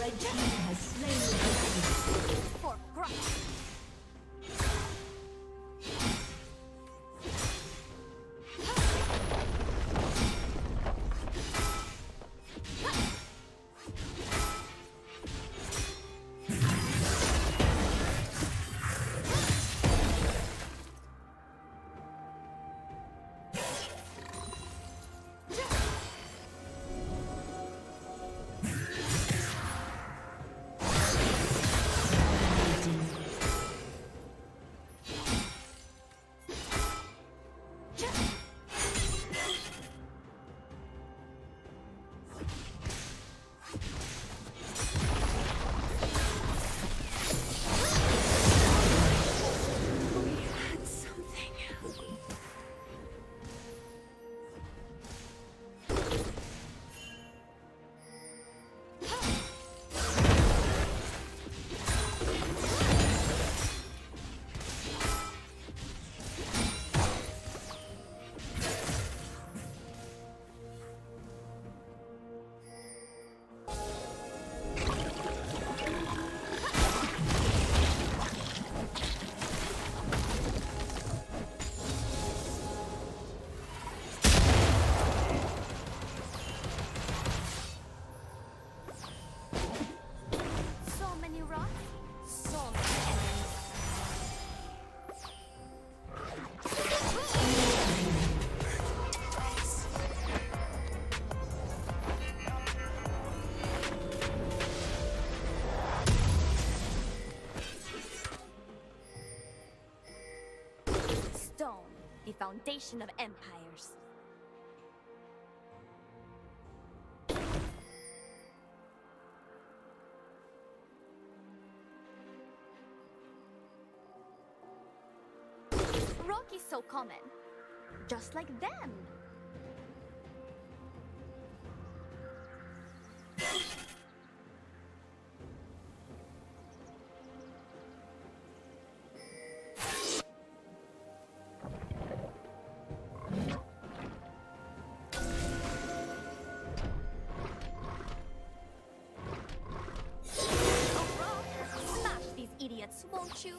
Red team has slain the dragon. For Christ. The foundation of empires. Rock is so common, just like them. Won't you?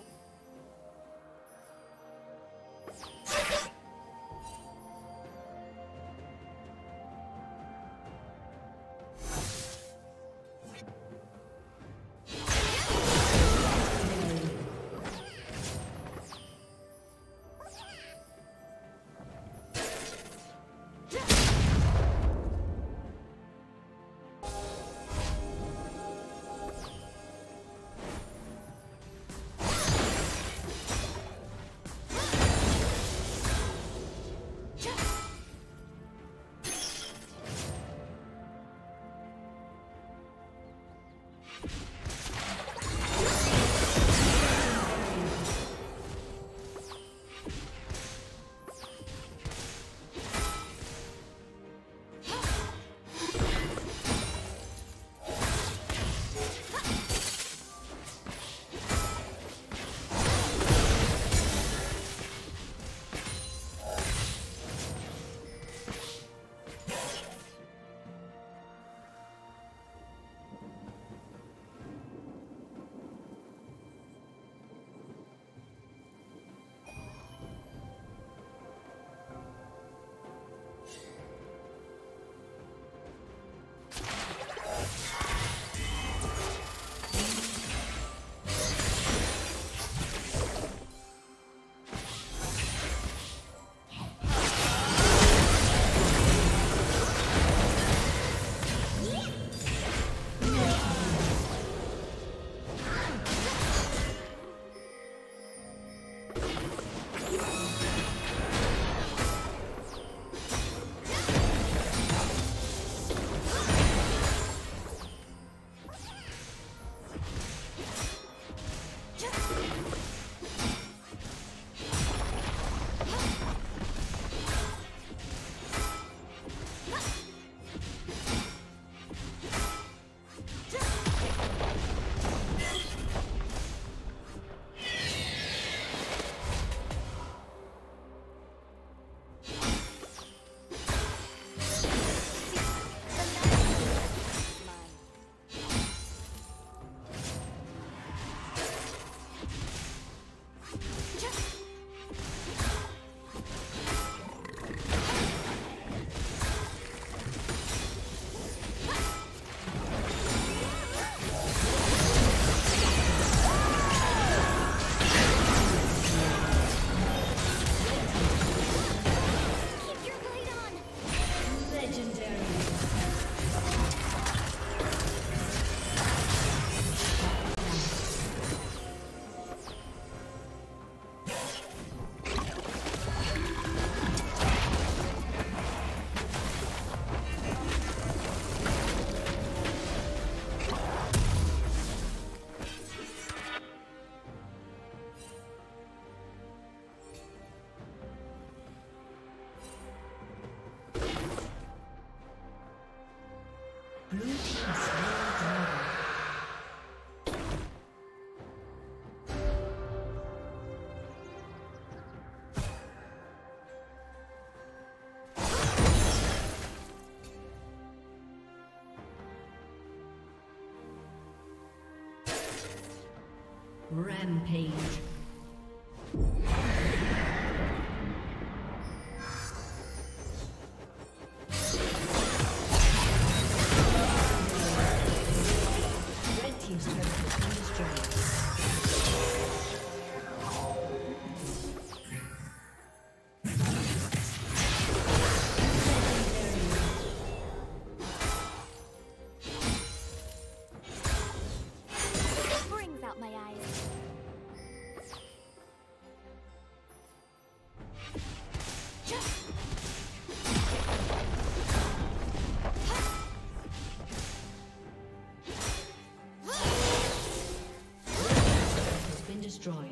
Rampage. Destroyed.